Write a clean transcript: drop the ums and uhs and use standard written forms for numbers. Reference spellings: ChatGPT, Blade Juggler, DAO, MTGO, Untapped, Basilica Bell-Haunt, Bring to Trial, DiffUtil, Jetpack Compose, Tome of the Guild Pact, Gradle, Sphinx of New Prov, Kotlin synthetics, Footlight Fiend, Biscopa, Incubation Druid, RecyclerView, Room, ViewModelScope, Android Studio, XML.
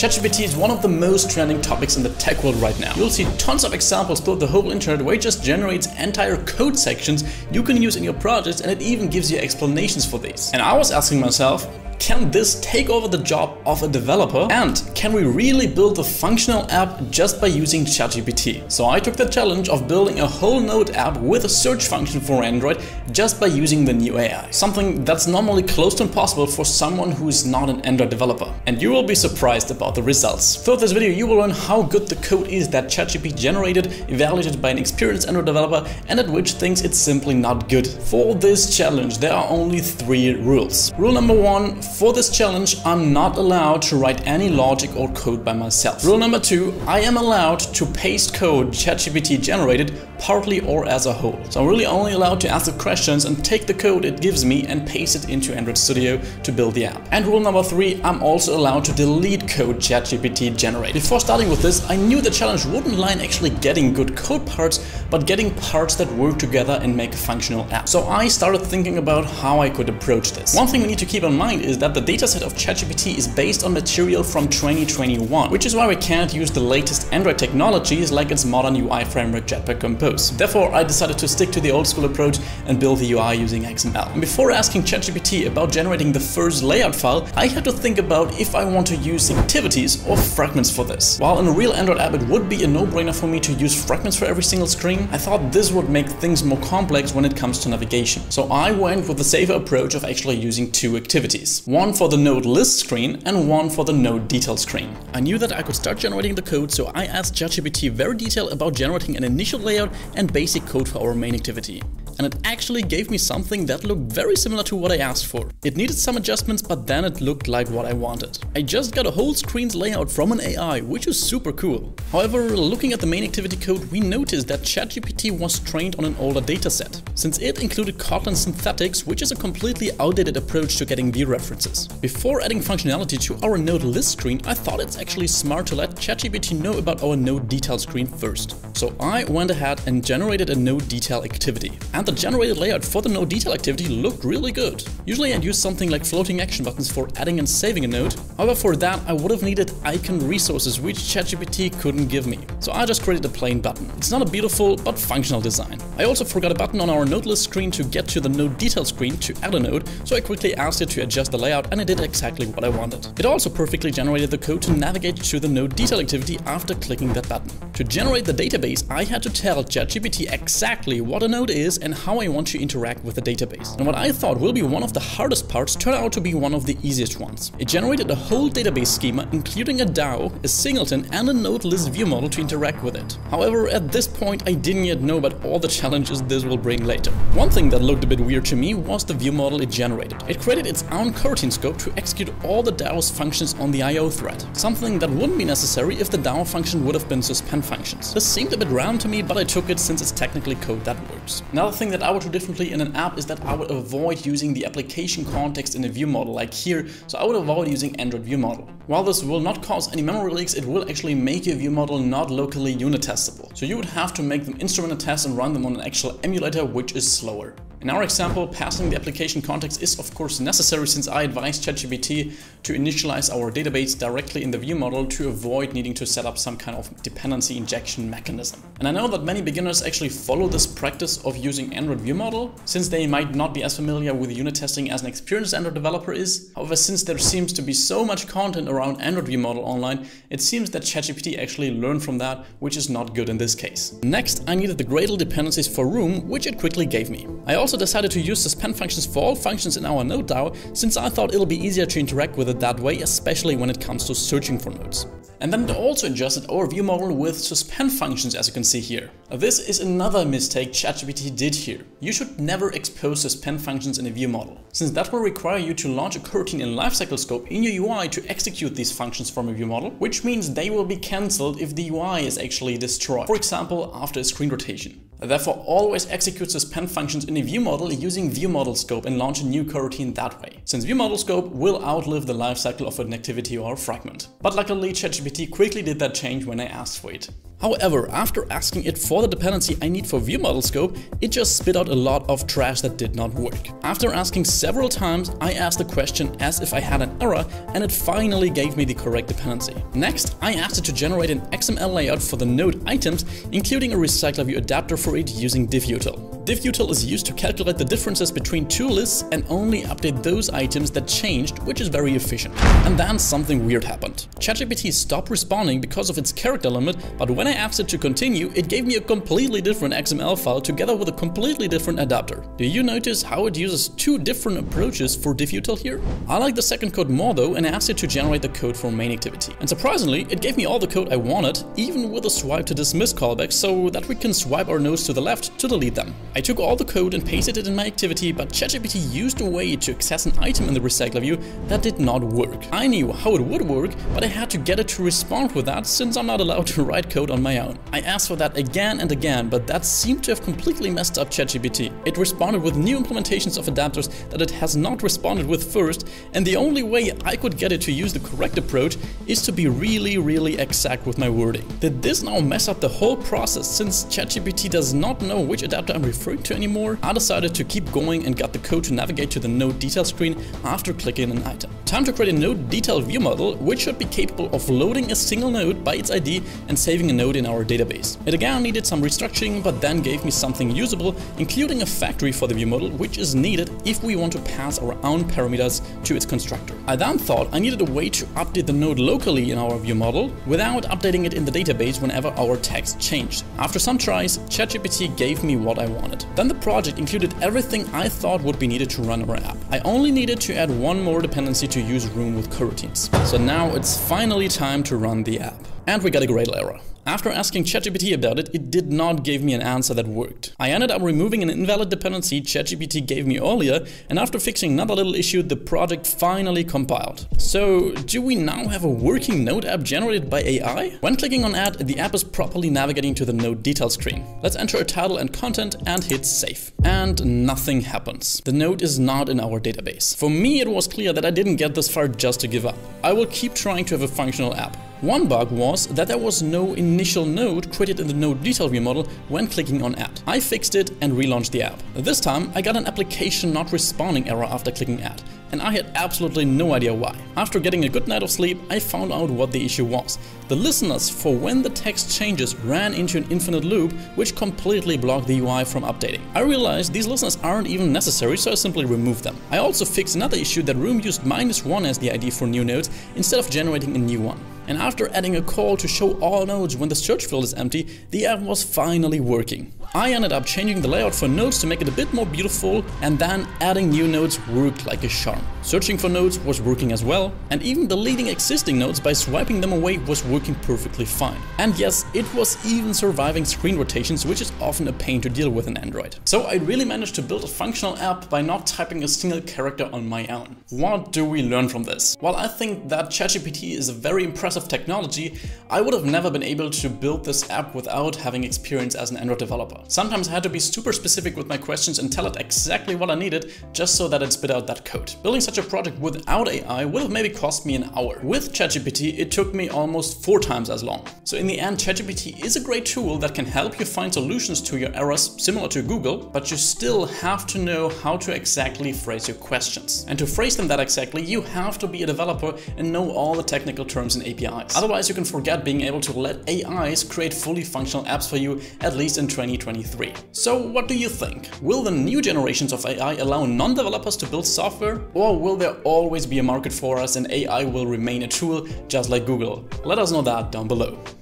ChatGPT is one of the most trending topics in the tech world right now. You'll see tons of examples throughout the whole internet where it just generates entire code sections you can use in your projects, and it even gives you explanations for these. And I was asking myself, can this take over the job of a developer? And can we really build a functional app just by using ChatGPT? So I took the challenge of building a whole Node app with a search function for Android just by using the new AI. Something that's normally close to impossible for someone who is not an Android developer. And you will be surprised about the results. Through this video, you will learn how good the code is that ChatGPT generated, evaluated by an experienced Android developer, and at which things it's simply not good. For this challenge, there are only 3 rules. Rule number 1. For this challenge, I'm not allowed to write any logic or code by myself. Rule number 2, I am allowed to paste code ChatGPT generated, partly or as a whole. So I'm really only allowed to ask the questions and take the code it gives me and paste it into Android Studio to build the app. And rule number 3, I'm also allowed to delete code ChatGPT generated. Before starting with this, I knew the challenge wouldn't lie in actually getting good code parts, but getting parts that work together and make a functional app. So I started thinking about how I could approach this. One thing we need to keep in mind is that the dataset of ChatGPT is based on material from 2021, which is why we can't use the latest Android technologies like its modern UI framework Jetpack Compose. Therefore, I decided to stick to the old school approach and build the UI using XML. And before asking ChatGPT about generating the first layout file, I had to think about if I want to use activities or fragments for this. While in a real Android app it would be a no-brainer for me to use fragments for every single screen, I thought this would make things more complex when it comes to navigation. So I went with the safer approach of actually using 2 activities. One for the node list screen and one for the node detail screen. I knew that I could start generating the code, so I asked ChatGPT very detailed about generating an initial layout and basic code for our main activity. And it actually gave me something that looked very similar to what I asked for. It needed some adjustments, but then it looked like what I wanted. I just got a whole screen's layout from an AI, which is super cool. However, looking at the main activity code, we noticed that ChatGPT was trained on an older dataset, since it included Kotlin synthetics, which is a completely outdated approach to getting view references. Before adding functionality to our node list screen, I thought it's actually smart to let ChatGPT know about our node detail screen first. So I went ahead and generated a node detail activity. And the generated layout for the node detail activity looked really good. Usually I'd use something like floating action buttons for adding and saving a node. However, for that I would have needed icon resources, which ChatGPT couldn't give me. So I just created a plain button. It's not a beautiful but functional design. I also forgot a button on our node list screen to get to the node detail screen to add a node, so I quickly asked it to adjust the layout and it did exactly what I wanted. It also perfectly generated the code to navigate to the node detail activity after clicking that button. To generate the database, I had to tell ChatGPT exactly what a node is and how I want to interact with the database. And what I thought will be one of the hardest parts turned out to be one of the easiest ones. It generated a whole database schema, including a DAO, a singleton, and a node list view model to interact with it. However, at this point, I didn't yet know about all the challenges this will bring later. One thing that looked a bit weird to me was the view model it generated. It created its own coroutine scope to execute all the DAO's functions on the IO thread, something that wouldn't be necessary if the DAO function would have been suspend functions. This seemed a bit round to me, but I took it since it's technically code that works. Another thing that I would do differently in an app is that I would avoid using the application context in a view model like here, so I would avoid using Android view model. While this will not cause any memory leaks, it will actually make your view model not locally unit testable. So you would have to make them instrumented tests and run them on an actual emulator, which is slower. In our example, passing the application context is of course necessary since I advised ChatGPT to initialize our database directly in the view model to avoid needing to set up some kind of dependency injection mechanism. And I know that many beginners actually follow this practice of using Android view model, since they might not be as familiar with unit testing as an experienced Android developer is. However, since there seems to be so much content around Android view model online, it seems that ChatGPT actually learned from that, which is not good in this case. Next, I needed the Gradle dependencies for Room, which it quickly gave me. I also decided to use suspend functions for all functions in our node DAO, since I thought it'll be easier to interact with it that way, especially when it comes to searching for nodes. And then it also adjusted our view model with suspend functions, as you can see here. This is another mistake ChatGPT did here. You should never expose suspend functions in a view model, since that will require you to launch a coroutine and lifecycle scope in your UI to execute these functions from a view model, which means they will be cancelled if the UI is actually destroyed, for example after a screen rotation. Therefore, always execute suspend functions in a view model using ViewModelScope and launch a new coroutine that way, since ViewModelScope will outlive the lifecycle of an activity or fragment. But luckily, ChatGPT quickly did that change when I asked for it. However, after asking it for the dependency I need for ViewModelScope, it just spit out a lot of trash that did not work. After asking several times, I asked the question as if I had an error, and it finally gave me the correct dependency. Next, I asked it to generate an XML layout for the node items, including a RecyclerView adapter for it using DiffUtil. DiffUtil is used to calculate the differences between two lists and only update those items that changed, which is very efficient. And then something weird happened. ChatGPT stopped responding because of its character limit, but when I asked it to continue, it gave me a completely different XML file together with a completely different adapter. Do you notice how it uses two different approaches for DiffUtil here? I like the second code more though, and asked it to generate the code for main activity. And surprisingly, it gave me all the code I wanted, even with a swipe to dismiss callback, so that we can swipe our nose to the left to delete them. I took all the code and pasted it in my activity, but ChatGPT used a way to access an item in the recycler view that did not work. I knew how it would work, but I had to get it to respond with that, since I'm not allowed to write code on my own. I asked for that again and again, but that seemed to have completely messed up ChatGPT. It responded with new implementations of adapters that it has not responded with first, and the only way I could get it to use the correct approach is to be really exact with my wording. Did this now mess up the whole process, since ChatGPT does not know which adapter I'm referring to anymore? I decided to keep going and got the code to navigate to the node detail screen after clicking an item. Time to create a node detail view model, which should be capable of loading a single node by its ID and saving a node in our database. It again needed some restructuring, but then gave me something usable, including a factory for the view model, which is needed if we want to pass our own parameters to its constructor. I then thought I needed a way to update the node locally in our view model without updating it in the database whenever our text changed. After some tries, ChatGPT gave me what I wanted. Then the project included everything I thought would be needed to run our app. I only needed to add one more dependency to use Room with coroutines. So now it's finally time to run the app. And we got a Gradle error. After asking ChatGPT about it, it did not give me an answer that worked. I ended up removing an invalid dependency ChatGPT gave me earlier, and after fixing another little issue, the project finally compiled. So, do we now have a working node app generated by AI? When clicking on Add, the app is properly navigating to the node details screen. Let's enter a title and content and hit Save. And nothing happens. The node is not in our database. For me, it was clear that I didn't get this far just to give up. I will keep trying to have a functional app. One bug was that there was no initial node created in the node detail view model when clicking on Add. I fixed it and relaunched the app. This time I got an application not responding error after clicking Add, and I had absolutely no idea why. After getting a good night of sleep, I found out what the issue was. The listeners for when the text changes ran into an infinite loop, which completely blocked the UI from updating. I realized these listeners aren't even necessary, so I simply removed them. I also fixed another issue that Room used -1 as the ID for new nodes instead of generating a new one. And after adding a call to show all nodes when the search field is empty, the app was finally working. I ended up changing the layout for nodes to make it a bit more beautiful, and then adding new nodes worked like a charm. Searching for nodes was working as well, and even deleting existing nodes by swiping them away was working perfectly fine. And yes, it was even surviving screen rotations, which is often a pain to deal with in Android. So I really managed to build a functional app by not typing a single character on my own. What do we learn from this? Well, I think that ChatGPT is a very impressive technology. I would have never been able to build this app without having experience as an Android developer. Sometimes I had to be super specific with my questions and tell it exactly what I needed just so that it spit out that code. Building such a project without AI would have maybe cost me an hour. With ChatGPT, it took me almost 4 times as long. So in the end, ChatGPT is a great tool that can help you find solutions to your errors, similar to Google, but you still have to know how to exactly phrase your questions. And to phrase them that exactly, you have to be a developer and know all the technical terms and APIs. Otherwise, you can forget being able to let AIs create fully functional apps for you, at least in 2023. So what do you think? Will the new generations of AI allow non-developers to build software? Or will there always be a market for us and AI will remain a tool just like Google? Let us know that down below.